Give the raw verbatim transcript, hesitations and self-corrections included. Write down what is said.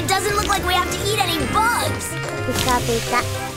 It doesn't look like we have to eat any bugs.